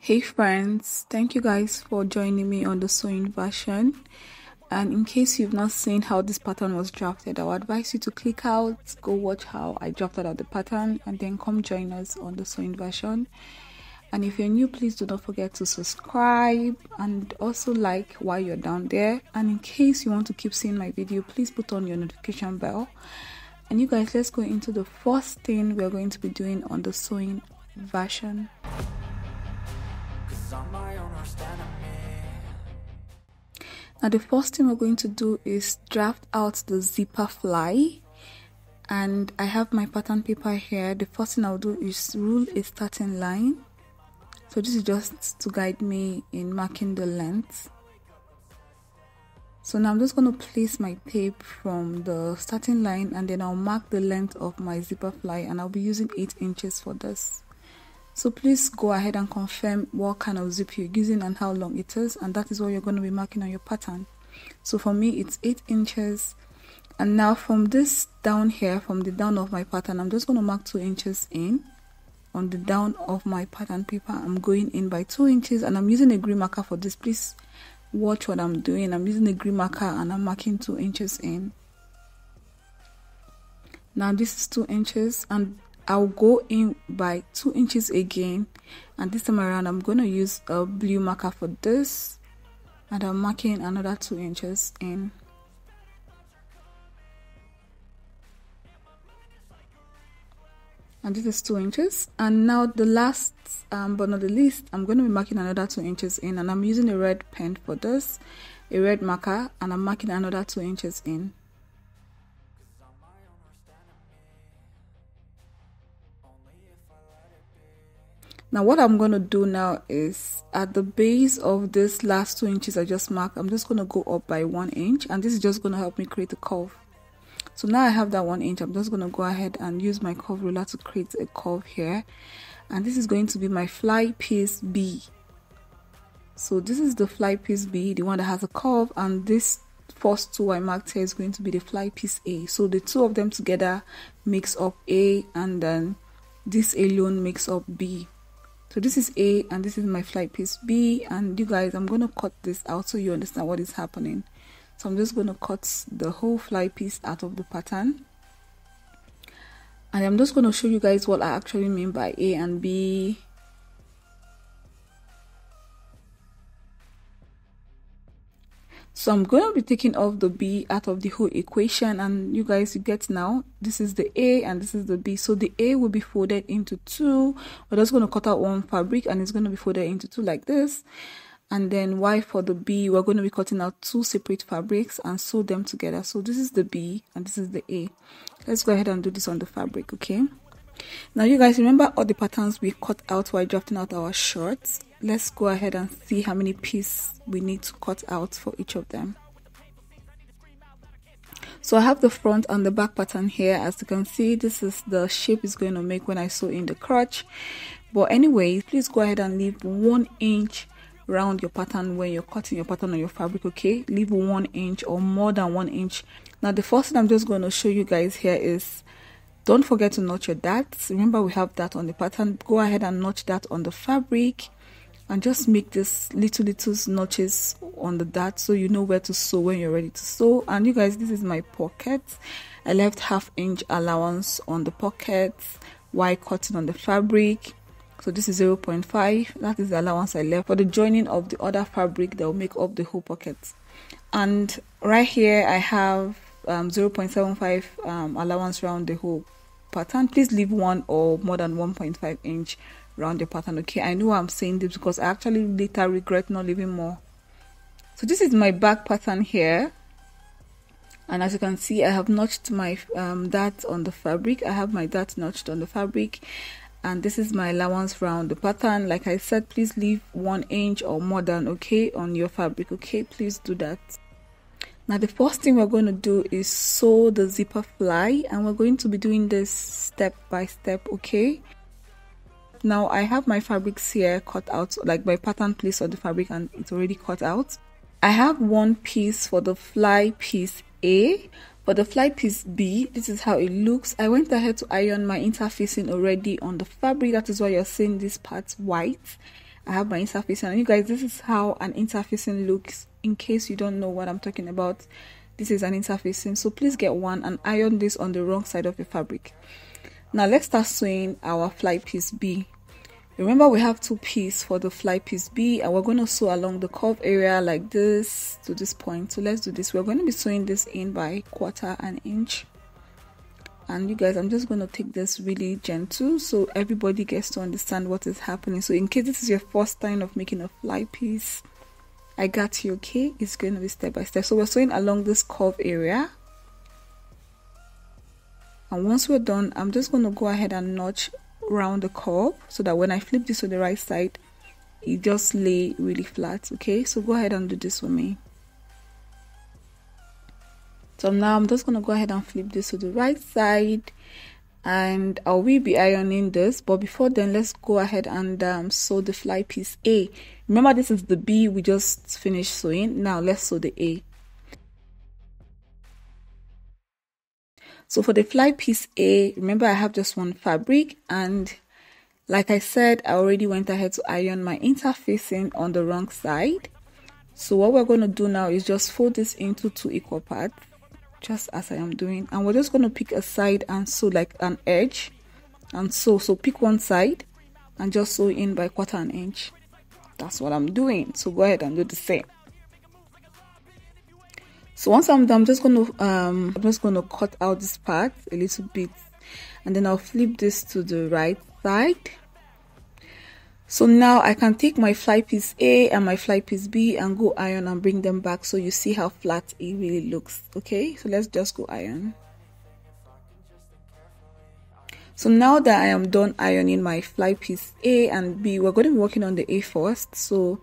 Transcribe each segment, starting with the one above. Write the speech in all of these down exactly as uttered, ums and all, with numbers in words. Hey friends, thank you guys for joining me on the sewing version. And in case you've not seen how this pattern was drafted, I would advise you to click out, go watch how I drafted out the pattern, and then come join us on the sewing version. And if you're new, please do not forget to subscribe and also like while you're down there. And in case you want to keep seeing my video, please put on your notification bell. And you guys, let's go into the first thing we're going to be doing on the sewing version. Now the first thing we're going to do is draft out the zipper fly, and I have my pattern paper here. The first thing I'll do is rule a starting line. So this is just to guide me in marking the length. So now I'm just going to place my tape from the starting line, and then I'll mark the length of my zipper fly, and I'll be using eight inches for this. So please go ahead and confirm what kind of zip you're using and how long it is, and that is what you're going to be marking on your pattern. So for me it's eight inches, and now from this down here, from the down of my pattern, I'm just going to mark two inches in. On the down of my pattern paper, I'm going in by two inches, and I'm using a green marker for this. Please watch what I'm doing. I'm using a green marker and I'm marking two inches in. Now this is two inches, and I'll go in by two inches again, and this time around I'm going to use a blue marker for this, and I'm marking another two inches in. And this is two inches, and now the last um, but not the least, I'm going to be marking another two inches in, and I'm using a red pen for this, a red marker, and I'm marking another two inches in. Now what I'm going to do now is at the base of this last two inches I just marked, I'm just going to go up by one inch, and this is just going to help me create a curve. So now I have that one inch, I'm just going to go ahead and use my curve ruler to create a curve here. And this is going to be my fly piece B. So this is the fly piece B, the one that has a curve, and this first two I marked here is going to be the fly piece A. So the two of them together makes up A, and then this alone makes up B. So this is A, and this is my fly piece B, and you guys, I'm going to cut this out so you understand what is happening. So I'm just going to cut the whole fly piece out of the pattern, and I'm just going to show you guys what I actually mean by A and B. So I'm going to be taking off the B out of the whole equation, and you guys, you get now, this is the A and this is the B. So the A will be folded into two. We're just going to cut out one fabric, and it's going to be folded into two like this. And then Y for the B, we're going to be cutting out two separate fabrics and sew them together. So this is the B and this is the A. Let's go ahead and do this on the fabric, okay? Now you guys, remember all the patterns we cut out while drafting out our shirts? Let's go ahead and see how many pieces we need to cut out for each of them. So I have the front and the back pattern here. As you can see, this is the shape it's going to make when I sew in the crotch. But anyway, please go ahead and leave one inch round your pattern when you're cutting your pattern on your fabric, okay? Leave one inch or more than one inch. Now the first thing I'm just going to show you guys here is, don't forget to notch your darts. Remember, we have that on the pattern. Go ahead and notch that on the fabric, and just make this little little notches on the dart so you know where to sew when you're ready to sew. And you guys, this is my pocket. I left half inch allowance on the pocket while cutting on the fabric. So this is zero point five. That is the allowance I left for the joining of the other fabric that will make up the whole pocket. And right here I have um, zero point seven five um, allowance round the whole pattern. Please leave one or more than one point five inch round your pattern, okay? I know I'm saying this because I actually later regret not leaving more. So this is my back pattern here, and as you can see, I have notched my um, dart on the fabric. I have my dart notched on the fabric, and this is my allowance round the pattern. Like I said, please leave one inch or more than, okay, on your fabric, okay? Please do that. Now the first thing we're going to do is sew the zipper fly, and we're going to be doing this step by step, okay? Now I have my fabrics here cut out, like my pattern placed on the fabric and it's already cut out. I have one piece for the fly piece A. For the fly piece B, this is how it looks. I went ahead to iron my interfacing already on the fabric. That is why you're seeing this part white. I have my interfacing, and you guys, this is how an interfacing looks. In case you don't know what I'm talking about, this is an interfacing. So please get one and iron this on the wrong side of the fabric. Now let's start sewing our fly piece B. Remember, we have two pieces for the fly piece B, and we're going to sew along the curve area like this to this point. So let's do this. We're going to be sewing this in by quarter an inch. And you guys, I'm just going to take this really gentle so everybody gets to understand what is happening. So in case this is your first time of making a fly piece, I got you, okay? It's going to be step by step. So we're sewing along this curve area. And once we're done, I'm just going to go ahead and notch round the curve so that when I flip this to the right side, it just lay really flat. Okay, so go ahead and do this for me. So now I'm just gonna go ahead and flip this to the right side, and I will be ironing this, but before then, let's go ahead and um, sew the fly piece A. Remember, this is the B we just finished sewing. Now let's sew the A. So for the fly piece A, remember I have just one fabric, and like I said, I already went ahead to iron my interfacing on the wrong side. So what we're going to do now is just fold this into two equal parts, just as I am doing. And we're just going to pick a side and sew like an edge and sew. So pick one side and just sew in by quarter an inch. That's what I'm doing. So go ahead and do the same. So once I'm done, I'm just gonna um I'm just gonna cut out this part a little bit, and then I'll flip this to the right side. So now I can take my fly piece A and my fly piece B and go iron and bring them back, so you see how flat it really looks. Okay, so let's just go iron. So now that I am done ironing my fly piece A and B, we're gonna be working on the A first. So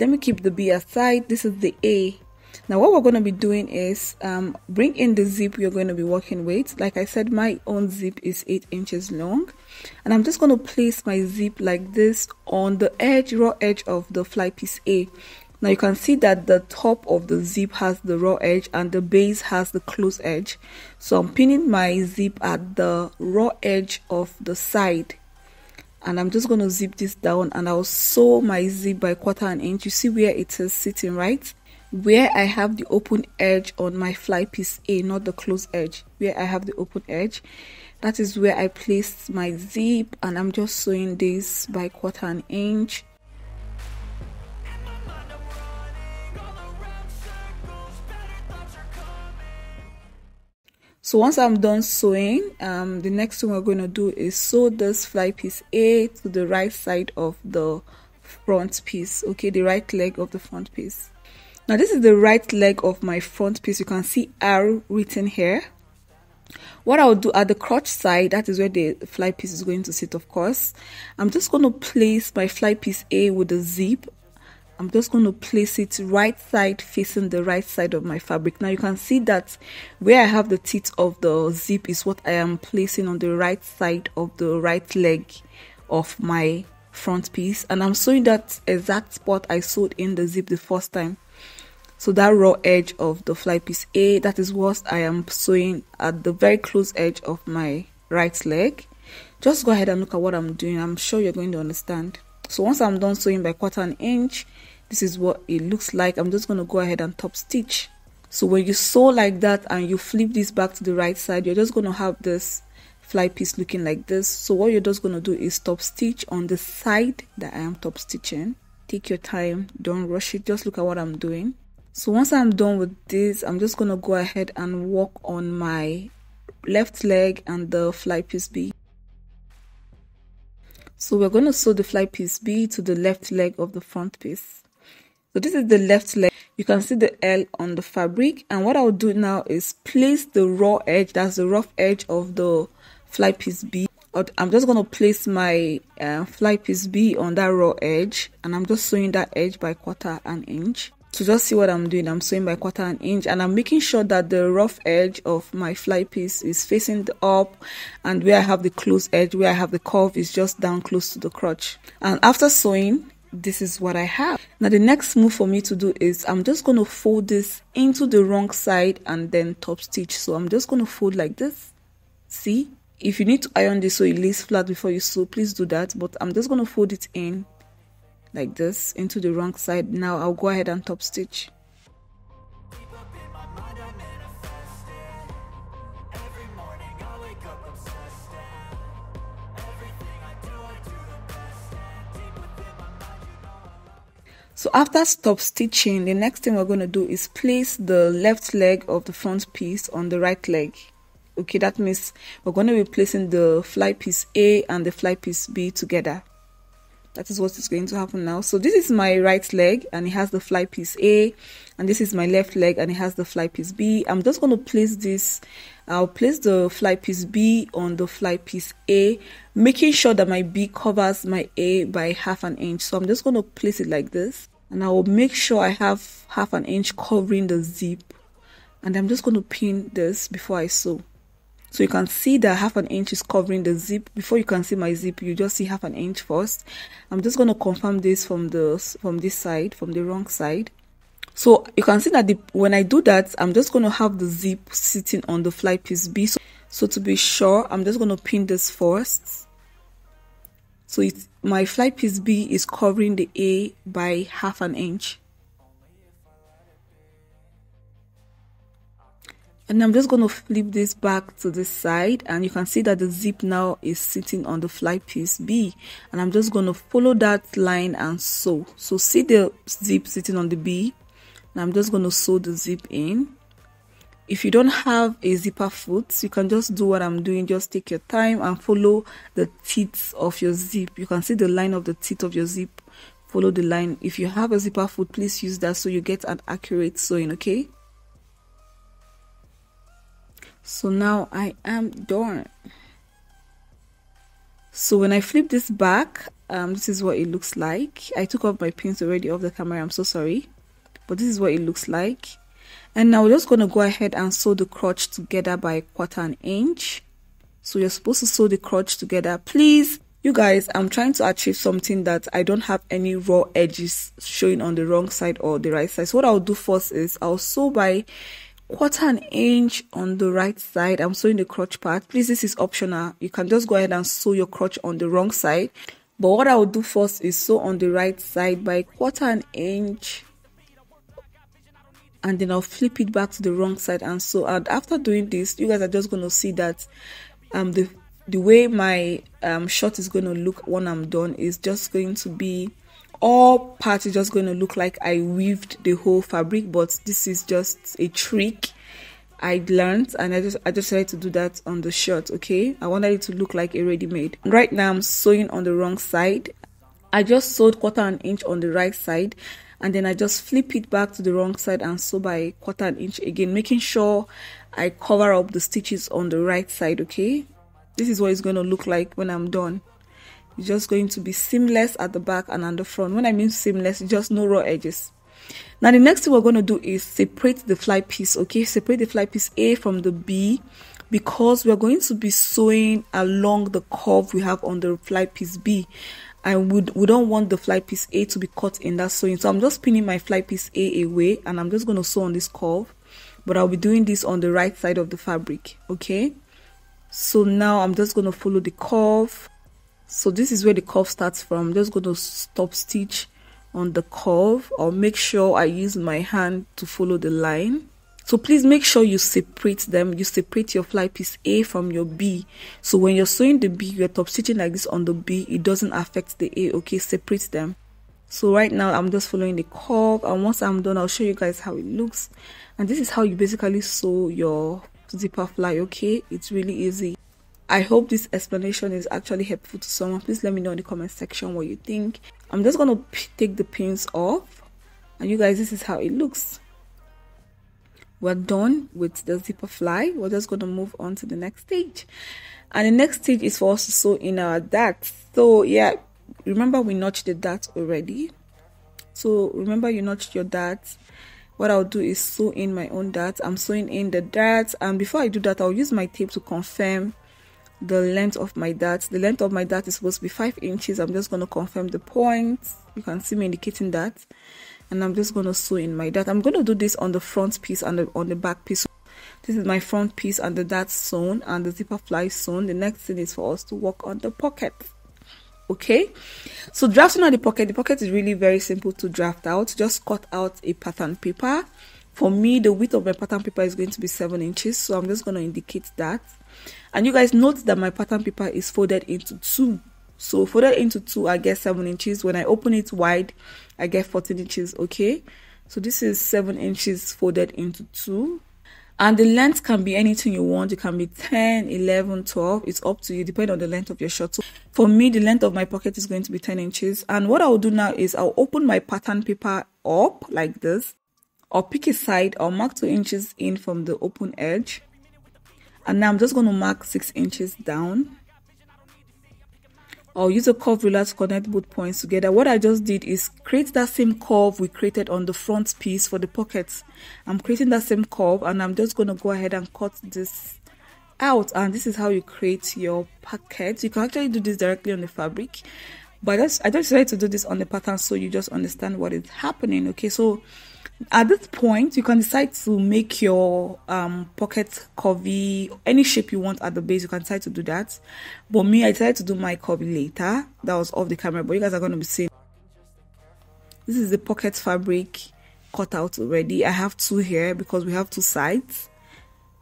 let me keep the B aside. This is the A. Now what we're going to be doing is um, bring in the zip you're going to be working with. Like I said, my own zip is eight inches long, and I'm just going to place my zip like this on the edge, raw edge of the fly piece A. Now you can see that the top of the zip has the raw edge and the base has the close edge. So I'm pinning my zip at the raw edge of the side, and I'm just going to zip this down, and I'll sew my zip by quarter an inch. You see where it is sitting, right? Where I have the open edge on my fly piece A, not the closed edge. Where I have the open edge, that is where I placed my zip, and I'm just sewing this by quarter an inch. So once I'm done sewing, um, the next thing we're going to do is sew this fly piece A to the right side of the front piece. Okay, the right leg of the front piece. Now this is the right leg of my front piece. You can see R written here. What I'll do at the crotch side, that is where the fly piece is going to sit, of course. I'm just going to place my fly piece A with the zip. I'm just going to place it right side facing the right side of my fabric. Now you can see that where I have the teeth of the zip is what I am placing on the right side of the right leg of my front piece, and I'm sewing that exact spot I sewed in the zip the first time. So that raw edge of the fly piece A, that is what I am sewing at the very close edge of my right leg. Just go ahead and look at what I'm doing. I'm sure you're going to understand. So once I'm done sewing by quarter an inch, this is what it looks like. I'm just going to go ahead and top stitch. So when you sew like that and you flip this back to the right side, you're just going to have this fly piece looking like this. So what you're just going to do is top stitch on the side that I am top stitching. Take your time, don't rush it, just look at what I'm doing. So once I'm done with this, I'm just going to go ahead and work on my left leg and the fly piece B. So we're going to sew the fly piece B to the left leg of the front piece. So this is the left leg. You can see the L on the fabric, and what I'll do now is place the raw edge, that's the rough edge of the fly piece B. I'm just going to place my uh, fly piece B on that raw edge, and I'm just sewing that edge by quarter an inch. So just see what I'm doing. I'm sewing by quarter an inch, and I'm making sure that the rough edge of my fly piece is facing the up, and where I have the close edge, where I have the curve, is just down close to the crotch. And after sewing, this is what I have. Now the next move for me to do is I'm just going to fold this into the wrong side and then top stitch. So I'm just going to fold like this. See, if you need to iron this so it lays flat before you sew, please do that, but I'm just going to fold it in like this into the wrong side. Now I'll go ahead and top stitch. So after stop stitching, the next thing we're going to do is place the left leg of the front piece on the right leg. Okay, that means we're going to be placing the fly piece A and the fly piece B together. That is what is going to happen now. So this is my right leg and it has the fly piece A, and this is my left leg and it has the fly piece B. I'm just going to place this. I'll place the fly piece B on the fly piece A, making sure that my B covers my A by half an inch. So I'm just going to place it like this. And I will make sure I have half an inch covering the zip. And I'm just going to pin this before I sew. So you can see that half an inch is covering the zip. Before you can see my zip, you just see half an inch first. I'm just going to confirm this from the from this side, from the wrong side. So you can see that the, when I do that, I'm just going to have the zip sitting on the fly piece B. So, so to be sure, I'm just going to pin this first. So it's, my fly piece B is covering the A by half an inch. And I'm just going to flip this back to this side, and you can see that the zip now is sitting on the fly piece B. And I'm just going to follow that line and sew. So see the zip sitting on the B, and I'm just going to sew the zip in. If you don't have a zipper foot, you can just do what I'm doing. Just take your time and follow the teeth of your zip. You can see the line of the teeth of your zip. Follow the line. If you have a zipper foot, please use that so you get an accurate sewing, okay? So now I am done. So when I flip this back, um, this is what it looks like. I took off my pins already off the camera, I'm so sorry. But this is what it looks like. And now we're just going to go ahead and sew the crotch together by quarter an inch. So you're supposed to sew the crotch together. Please, you guys, I'm trying to achieve something that I don't have any raw edges showing on the wrong side or the right side. So what I'll do first is I'll sew by quarter an inch on the right side. I'm sewing the crotch part. Please, this is optional. You can just go ahead and sew your crotch on the wrong side. But what I'll do first is sew on the right side by quarter an inch, and then I'll flip it back to the wrong side and sew. And after doing this, you guys are just going to see that um the the way my um shirt is going to look when I'm done is just going to be, all parts is just going to look like I weaved the whole fabric. But this is just a trick I learned, and I just I just decided to do that on the shirt. Okay, I wanted it to look like a ready-made. Right now I'm sewing on the wrong side. I just sewed quarter an inch on the right side, and then I just flip it back to the wrong side and sew by quarter an inch again, making sure I cover up the stitches on the right side, okay? This is what it's going to look like when I'm done. It's just going to be seamless at the back and on the front. When I mean seamless, just no raw edges. Now the next thing we're going to do is separate the fly piece, okay? Separate the fly piece A from the B, because we're going to be sewing along the curve we have on the fly piece B. And we, we don't want the fly piece A to be cut in that sewing. So I'm just pinning my fly piece A away, and I'm just going to sew on this curve. But I'll be doing this on the right side of the fabric, okay? So now I'm just going to follow the curve. So this is where the curve starts from. I'm just going to stop stitch on the curve. I'll make sure I use my hand to follow the line. So please make sure you separate them. You separate your fly piece A from your B. So when you're sewing the B, you're top stitching like this on the B. It doesn't affect the A, okay? Separate them. So right now, I'm just following the curve. And once I'm done, I'll show you guys how it looks. And this is how you basically sew your zipper fly, okay? It's really easy. I hope this explanation is actually helpful to someone. Please let me know in the comment section what you think. I'm just going to take the pins off. And you guys, this is how it looks. We're done with the zipper fly. We're just going to move on to the next stage, and the next stage is for us to sew in our darts. So yeah, remember we notched the dart already. So remember you notched your darts. What I'll do is sew in my own darts. I'm sewing in the darts, and before I do that, I'll use my tape to confirm the length of my dart. The length of my dart is supposed to be five inches. I'm just going to confirm the points. You can see me indicating that, and I'm just going to sew in my dart. I'm going to do this on the front piece and the, on the back piece. This is my front piece and the dart sewn and the zipper fly sewn. The next thing is for us to work on the pocket. Okay, so drafting out the pocket. The pocket is really very simple to draft out. Just cut out a pattern paper. For me, the width of my pattern paper is going to be seven inches, so I'm just going to indicate that. And you guys note that my pattern paper is folded into two. So folded into two, I get seven inches. When I open it wide, I get fourteen inches, okay? So this is seven inches folded into two. And the length can be anything you want. It can be ten, eleven, twelve. It's up to you, depending on the length of your shirt. So for me, the length of my pocket is going to be ten inches. And what I'll do now is I'll open my pattern paper up like this, or pick a side, or mark two inches in from the open edge. And now I'm just going to mark six inches down. I'll use a curve ruler to connect both points together. What I just did is create that same curve we created on the front piece for the pockets. I'm creating that same curve, and I'm just going to go ahead and cut this out. And this is how you create your pocket. You can actually do this directly on the fabric, but I just, I just decided to do this on the pattern so you just understand what is happening. Okay, so at this point you can decide to make your um pocket curvy, any shape you want at the base. You can decide to do that, but me, I decided to do my curvy later. That was off the camera, but you guys are going to be seeing. This is the pocket fabric cut out already. I have two here because we have two sides,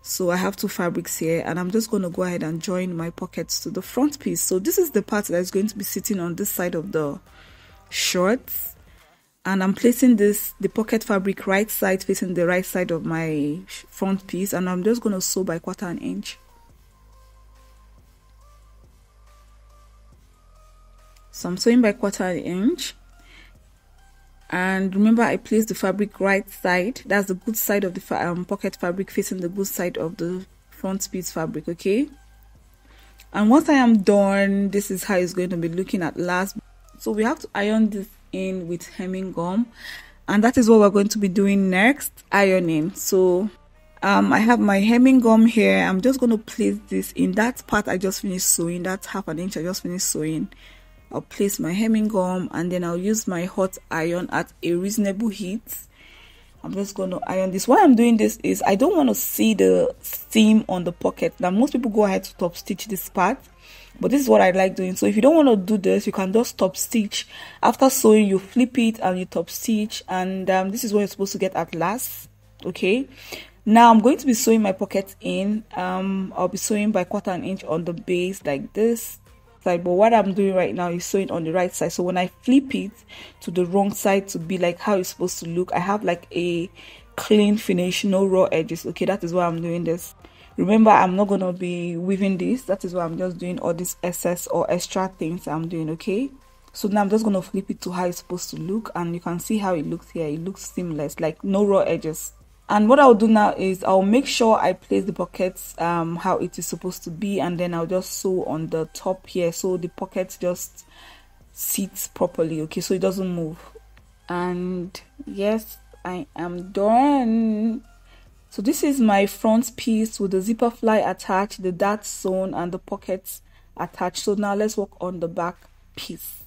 so I have two fabrics here, and I'm just going to go ahead and join my pockets to the front piece. So this is the part that's going to be sitting on this side of the shorts. And I'm placing this, the pocket fabric, right side facing the right side of my front piece, and I'm just going to sew by quarter an inch. So I'm sewing by quarter an inch, and remember I placed the fabric right side. That's the good side of the fa um, pocket fabric facing the good side of the front piece fabric. Okay, and once I am done, this is how it's going to be looking at last. So we have to iron this in with hemming gum, and that is what we're going to be doing next, ironing. So um I have my hemming gum here. I'm just going to place this in that part I just finished sewing, that half an inch I just finished sewing. I'll place my hemming gum, and then I'll use my hot iron at a reasonable heat. I'm just going to iron this. Why I'm doing this is I don't want to see the seam on the pocket. Now most people go ahead to top stitch this part, but this is what I like doing. So if you don't want to do this, you can just top stitch. After sewing, you flip it and you top stitch, and um, this is what you're supposed to get at last. Okay, now I'm going to be sewing my pocket in. um I'll be sewing by quarter an inch on the base like this side, but what I'm doing right now is sewing on the right side. So when I flip it to the wrong side to be like how it's supposed to look, I have like a clean finish, no raw edges. Okay, that is why I'm doing this. Remember, I'm not going to be weaving this. That is why I'm just doing all these excess or extra things I'm doing, okay? So now I'm just going to flip it to how it's supposed to look, and you can see how it looks here. It looks seamless, like no raw edges. And what I'll do now is I'll make sure I place the pockets um, how it is supposed to be, and then I'll just sew on the top here so the pocket just sits properly, okay? So it doesn't move. And yes, I am done. So this is my front piece with the zipper fly attached, the dart sewn, and the pockets attached. So now let's work on the back piece.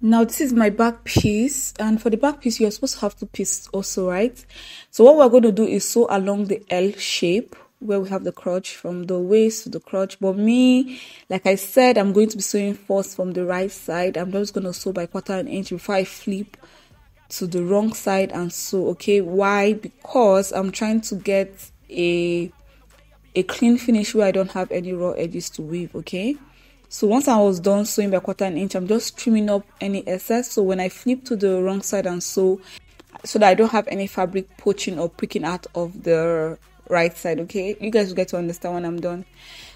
Now this is my back piece, and for the back piece you're supposed to have two pieces also, right? So what we're going to do is sew along the L shape where we have the crotch, from the waist to the crotch. But me, like I said, I'm going to be sewing first from the right side. I'm just going to sew by quarter an inch before I flip to the wrong side and sew. Okay, why? Because I'm trying to get a a clean finish where I don't have any raw edges to weave. Okay, so once I was done sewing by quarter an inch, I'm just trimming up any excess, so when I flip to the wrong side and sew, so that I don't have any fabric poaching or pricking out of the right side. Okay, you guys will get to understand when I'm done.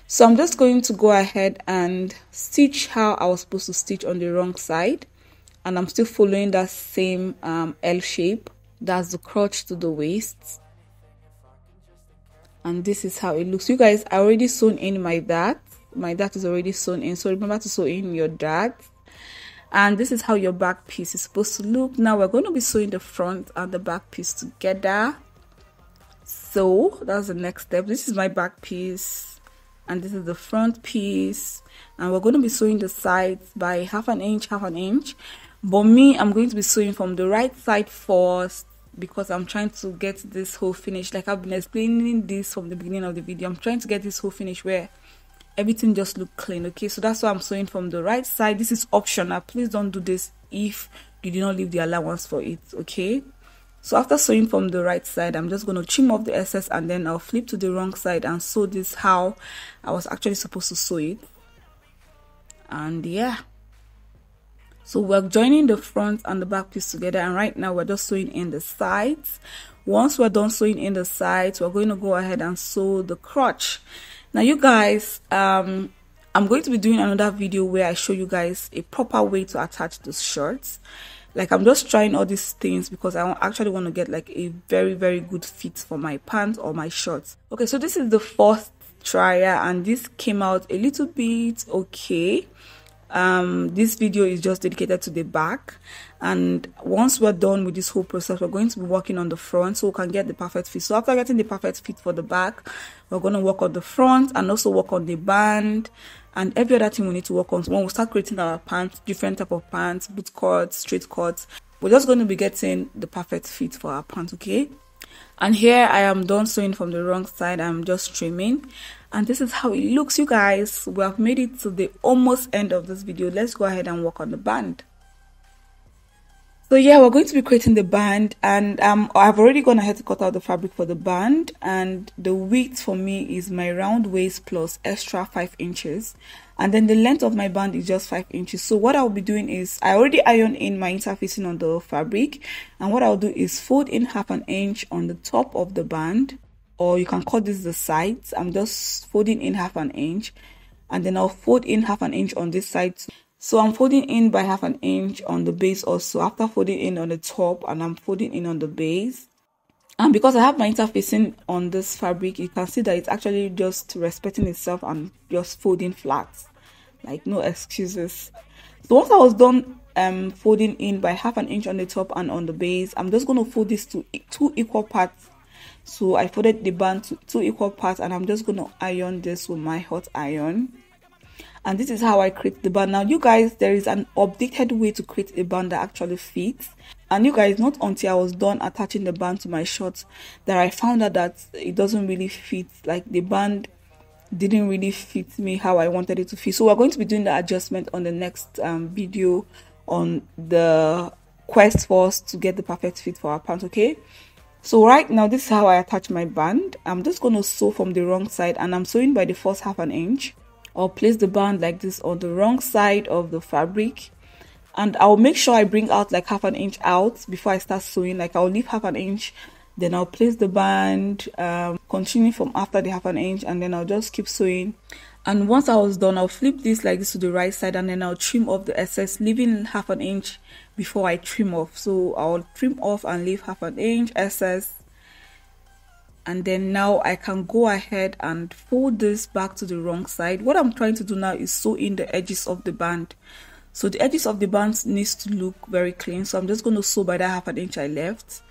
So I'm just going to go ahead and stitch how I was supposed to stitch on the wrong side, and I'm still following that same um, L shape. That's the crotch to the waist, and this is how it looks. You guys, I already sewn in my dart. My dart is already sewn in, so remember to sew in your dart. And this is how your back piece is supposed to look. Now we're going to be sewing the front and the back piece together, so that's the next step. This is my back piece. and this is the front piece, and we're going to be sewing the sides by half an inch, half an inch. But me, I'm going to be sewing from the right side first, because I'm trying to get this whole finish. Like I've been explaining this from the beginning of the video, I'm trying to get this whole finish where everything just look clean. Okay, so that's why I'm sewing from the right side. This is optional, please don't do this if you did not leave the allowance for it. Okay, so after sewing from the right side, I'm just going to trim off the excess, and then I'll flip to the wrong side and sew this how I was actually supposed to sew it. And yeah, so we're joining the front and the back piece together, and right now we're just sewing in the sides. Once we're done sewing in the sides, we're going to go ahead and sew the crotch. Now you guys, um, I'm going to be doing another video where I show you guys a proper way to attach those shirts. Like I'm just trying all these things because I actually want to get like a very very good fit for my pants or my shorts. Okay, so this is the first trial, and this came out a little bit okay. Um this video is just dedicated to the back, and once we're done with this whole process, we're going to be working on the front so we can get the perfect fit. So after getting the perfect fit for the back, we're going to work on the front and also work on the band and every other thing we need to work on. So when we start creating our pants, different type of pants, boot cuts, straight cuts, we're just going to be getting the perfect fit for our pants. Okay, and here I am done sewing from the wrong side. I'm just trimming, and this is how it looks. You guys, we have made it to the almost end of this video. Let's go ahead and work on the band. So yeah, we're going to be creating the band, and um I've already gone ahead to cut out the fabric for the band, and the width for me is my round waist plus extra five inches, and then the length of my band is just five inches. So what I'll be doing is, I already iron in my interfacing on the fabric, and what I'll do is fold in half an inch on the top of the band, or you can cut this the sides. I'm just folding in half an inch, and then I'll fold in half an inch on this side. So I'm folding in by half an inch on the base also, after folding in on the top, and I'm folding in on the base. And because I have my interfacing on this fabric, you can see that it's actually just respecting itself and just folding flat, like no excuses. So once I was done um folding in by half an inch on the top and on the base, I'm just going to fold this to two equal parts. So I folded the band to two equal parts, and I'm just going to iron this with my hot iron. And this is how I create the band. Now you guys, there is an updated way to create a band that actually fits, and you guys, not until I was done attaching the band to my shorts that I found out that it doesn't really fit. Like the band didn't really fit me how I wanted it to fit. So we're going to be doing the adjustment on the next um, video on the quest for us to get the perfect fit for our pants. Okay, so right now this is how I attach my band. I'm just going to sew from the wrong side, and I'm sewing by the first half an inch. I'll place the band like this on the wrong side of the fabric, and I'll make sure I bring out like half an inch out before I start sewing. Like I'll leave half an inch, then I'll place the band, um, continue from after the half an inch, and then I'll just keep sewing. And once I was done, I'll flip this like this to the right side, and then I'll trim off the excess, leaving half an inch before I trim off. So I'll trim off and leave half an inch excess. And then now I can go ahead and fold this back to the wrong side. What I'm trying to do now is sew in the edges of the band. So the edges of the band needs to look very clean. So I'm just going to sew by that half an inch I left.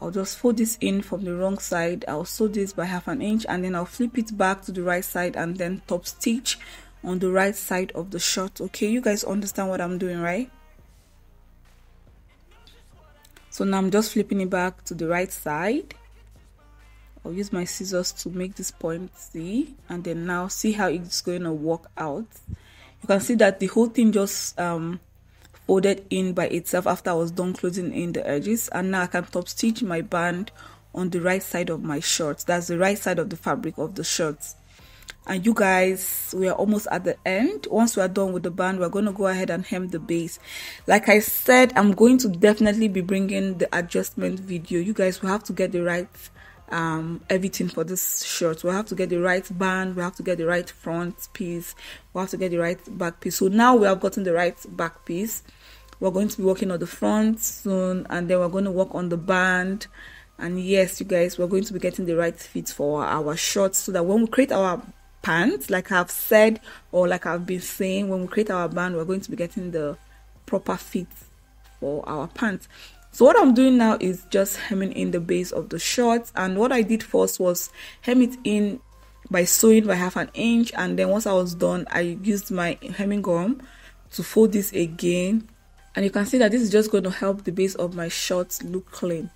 I'll just fold this in from the wrong side. I'll sew this by half an inch, and then I'll flip it back to the right side, and then top stitch on the right side of the shirt. Okay, you guys understand what I'm doing, right? So now I'm just flipping it back to the right side. I'll use my scissors to make this point C, and then now see how it's going to work out. You can see that the whole thing just um folded in by itself after I was done closing in the edges, and now I can top stitch my band on the right side of my shirt. That's the right side of the fabric of the shirt. And you guys, we are almost at the end. Once we are done with the band, we're going to go ahead and hem the base. Like I said, I'm going to definitely be bringing the adjustment video. You guys will have to get the right um everything for this shirt. We'll have to get the right band, we have to get the right front piece, we'll have to get the right back piece. So now we have gotten the right back piece. We're going to be working on the front soon, and then we're going to work on the band. And yes, you guys, we're going to be getting the right fit for our shorts, so that when we create our pants, like I've said, or like I've been saying, when we create our band, we're going to be getting the proper fit for our pants. So what I'm doing now is just hemming in the base of the shorts, and what I did first was hem it in by sewing by half an inch, and then once I was done, I used my hemming gum to fold this again, and you can see that this is just going to help the base of my shorts look clean.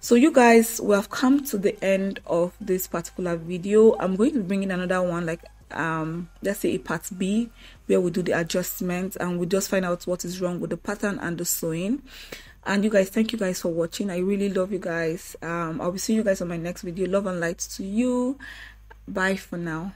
So you guys, we have come to the end of this particular video. I'm going to bring in another one, like um let's say a part B, where we do the adjustments and we just find out what is wrong with the pattern and the sewing. And you guys, thank you guys for watching. I really love you guys. um I'll be seeing you guys on my next video. Love and light to you. Bye for now.